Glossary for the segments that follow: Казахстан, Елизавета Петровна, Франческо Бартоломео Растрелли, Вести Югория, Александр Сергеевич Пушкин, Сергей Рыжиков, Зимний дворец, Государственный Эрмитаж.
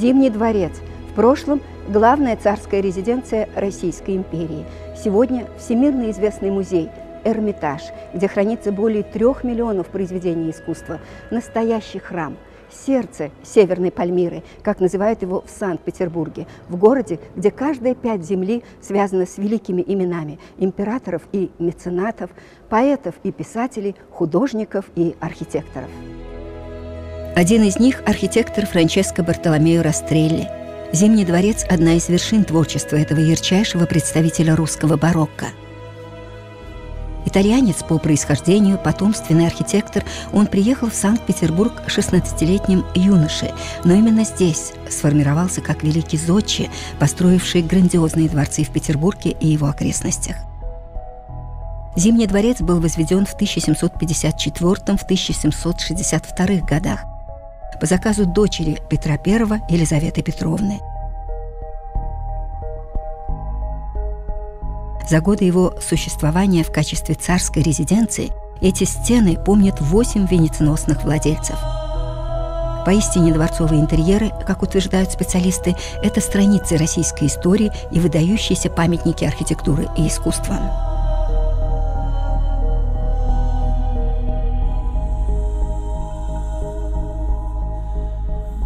Зимний дворец. В прошлом – главная царская резиденция Российской империи. Сегодня – всемирно известный музей Эрмитаж, где хранится более 3 миллионов произведений искусства. Настоящий храм. Сердце Северной Пальмиры, как называют его в Санкт-Петербурге, в городе, где каждая пядь земли связана с великими именами императоров и меценатов, поэтов и писателей, художников и архитекторов. Один из них – архитектор Франческо Бартоломео Растрелли. Зимний дворец – одна из вершин творчества этого ярчайшего представителя русского барокко. Итальянец по происхождению, потомственный архитектор, он приехал в Санкт-Петербург 16-летним юношей, но именно здесь сформировался как великий зодчий, построивший грандиозные дворцы в Петербурге и его окрестностях. Зимний дворец был возведен в 1754–1762 годах по заказу дочери Петра I Елизаветы Петровны. За годы его существования в качестве царской резиденции эти стены помнят 8 венеценосных владельцев. Поистине дворцовые интерьеры, как утверждают специалисты, это страницы российской истории и выдающиеся памятники архитектуры и искусства.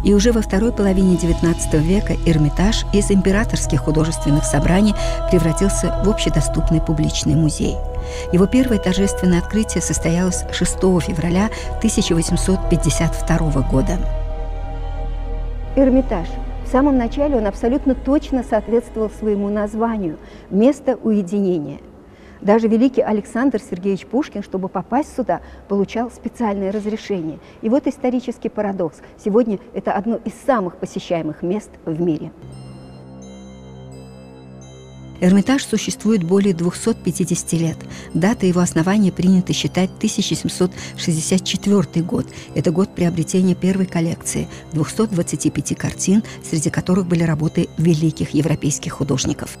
И уже во второй половине XIX века Эрмитаж из императорских художественных собраний превратился в общедоступный публичный музей. Его первое торжественное открытие состоялось 6 февраля 1852 года. Эрмитаж. В самом начале он абсолютно точно соответствовал своему названию – место уединения. Даже великий Александр Сергеевич Пушкин, чтобы попасть сюда, получал специальное разрешение. И вот исторический парадокс. Сегодня это одно из самых посещаемых мест в мире. Эрмитаж существует более 250 лет. Дата его основания принято считать 1764 год. Это год приобретения первой коллекции – 225 картин, среди которых были работы великих европейских художников.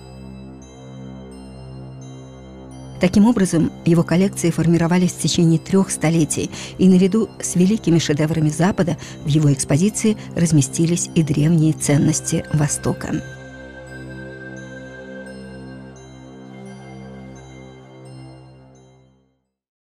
Таким образом, его коллекции формировались в течение 3 столетий, и наряду с великими шедеврами Запада в его экспозиции разместились и древние ценности Востока.